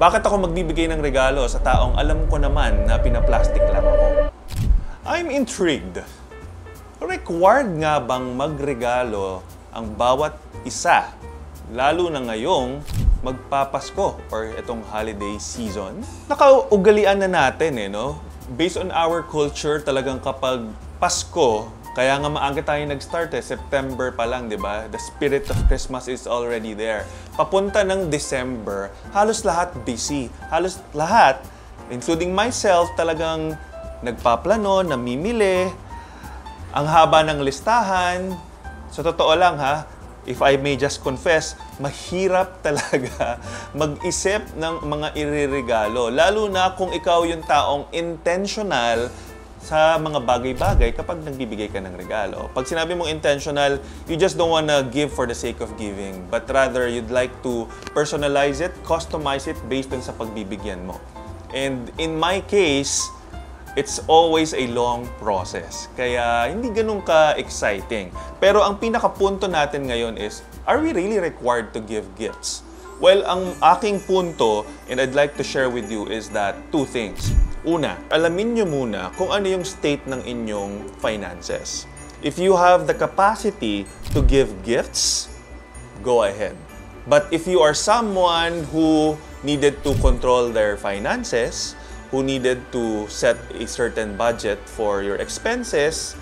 Bakit ako magbibigay ng regalo sa taong alam ko naman na pinaplastic lang ako? I'm intrigued. Required nga bang magregalo ang bawat isa? Lalo na ngayong magpapasko or itong holiday season. Nakaugalian na natin no? Based on our culture talagang kapag Pasko, kaya nga maaga tayo nag-start September pa lang, di ba? The spirit of Christmas is already there. Papunta ng December, halos lahat busy. Halos lahat, including myself, talagang nagpaplano, namimili. Ang haba ng listahan. Sa totoo lang ha, if I may just confess, mahirap talaga mag-isip ng mga iririgalo. Lalo na kung ikaw yung taong intentional sa mga bagay-bagay kapag nagbibigay ka ng regalo. Pag sinabi mong intentional, you just don't wanna give for the sake of giving, but rather you'd like to personalize it, customize it based on sa pagbibigyan mo. And in my case, it's always a long process. Kaya hindi ganun ka-exciting. Pero ang pinakapunto natin ngayon is, are we really required to give gifts? Well, ang aking punto, and I'd like to share with you, is that two things. Una, alamin nyo muna kung ano yung state ng inyong finances. If you have the capacity to give gifts, go ahead. But if you are someone who needed to control their finances, who needed to set a certain budget for your expenses,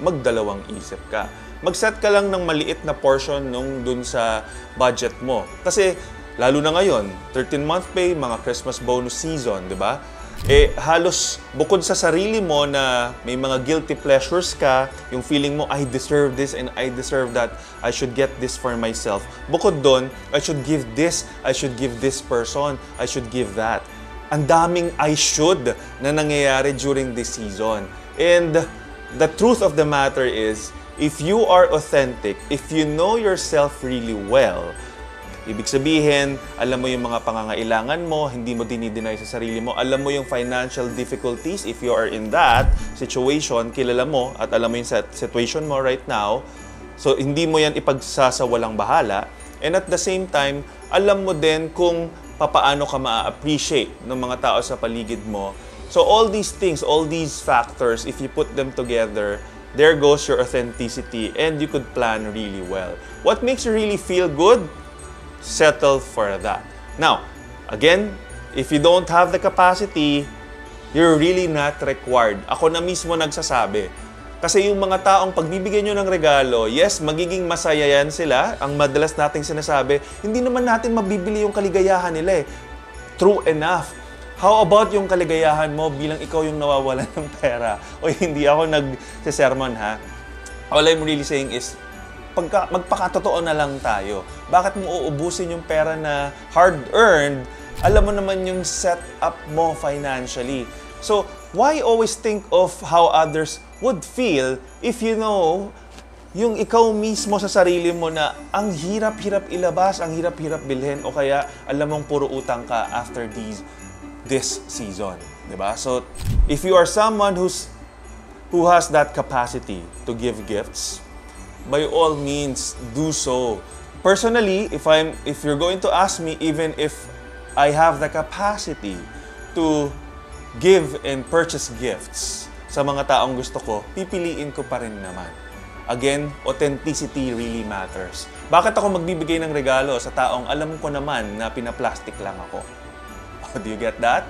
magdalawang isip ka. Mag-set ka lang ng maliit na portion nung dun sa budget mo. Kasi, lalo na ngayon, 13-month pay, mga Christmas bonus season, di ba? Halos bukod sa sarili mo na may mga guilty pleasures ka, yung feeling mo, I deserve this and I deserve that, I should get this for myself. Bukod doon, I should give this person, I should give that. Ang daming I should na nangyayari during this season. And the truth of the matter is, if you are authentic, if you know yourself really well, ibig sabihin, alam mo yung mga pangangailangan mo, hindi mo dinideny sa sarili mo, alam mo yung financial difficulties, if you are in that situation, kilala mo at alam mo yung situation mo right now, so hindi mo yan ipagsasawalang bahala. And at the same time, alam mo din kung papaano ka ma-appreciate ng mga tao sa paligid mo. So all these things, all these factors, if you put them together, there goes your authenticity and you could plan really well. What makes you really feel good? Settle for that. Now, again, if you don't have the capacity, you're really not required. Ako na mismo nagsasabi. Kasi yung mga taong pagbibigyan nyo ng regalo, yes, magiging masaya yan sila. Ang madalas nating sinasabi, hindi naman natin mabibili yung kaligayahan nila eh. True enough. How about yung kaligayahan mo bilang ikaw yung nawawalan ng pera? O hindi ako nagsisermon ha. All I'm really saying is, magpakatotoo na lang tayo. Bakit mo uubusin yung pera na hard-earned? Alam mo naman yung set-up mo financially. So, why always think of how others would feel if you know yung ikaw mismo sa sarili mo na ang hirap-hirap ilabas, ang hirap-hirap bilhin, o kaya alam mong puro utang ka after this season. Diba? So, if you are someone who has that capacity to give gifts, by all means, do so. Personally, if you're going to ask me, even if I have the capacity to give and purchase gifts sa mga taong gusto ko, pipiliin ko pa rin naman. Again, authenticity really matters. Bakit ako magbibigay ng regalo sa taong alam ko naman na pinaplastic lang ako? Oh, do you get that?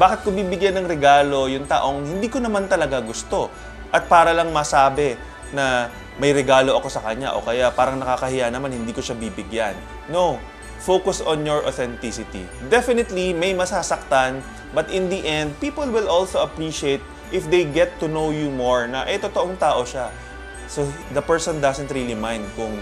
Bakit ko bibigyan ng regalo yung taong hindi ko naman talaga gusto? At para lang masabi na may regalo ako sa kanya o kaya parang nakakahiya naman, hindi ko siya bibigyan. No, focus on your authenticity. Definitely, may masasaktan, but in the end, people will also appreciate if they get to know you more na totoong tao siya. So, the person doesn't really mind kung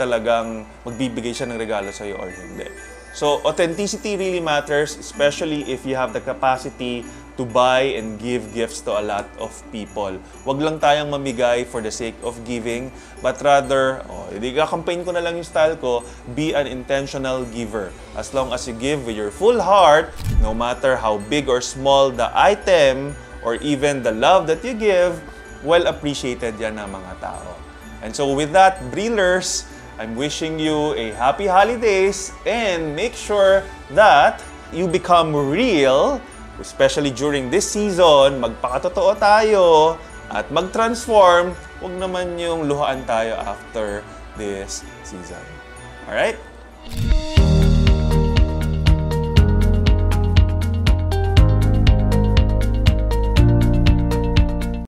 talagang magbibigay siya ng regalo sa'yo or hindi. So, authenticity really matters, especially if you have the capacity to buy and give gifts to a lot of people. Wag lang tayong mamigay for the sake of giving, but rather, hindi ka, campaign ko na lang yung style ko, be an intentional giver. As long as you give with your full heart, no matter how big or small the item, or even the love that you give, well appreciated yan ng mga tao. And so with that, Brealers, I'm wishing you a happy holidays and make sure that you become real, especially during this season, magpakatotoo tayo at mag-transform. Huwag naman yung luhaan tayo after this season. Alright?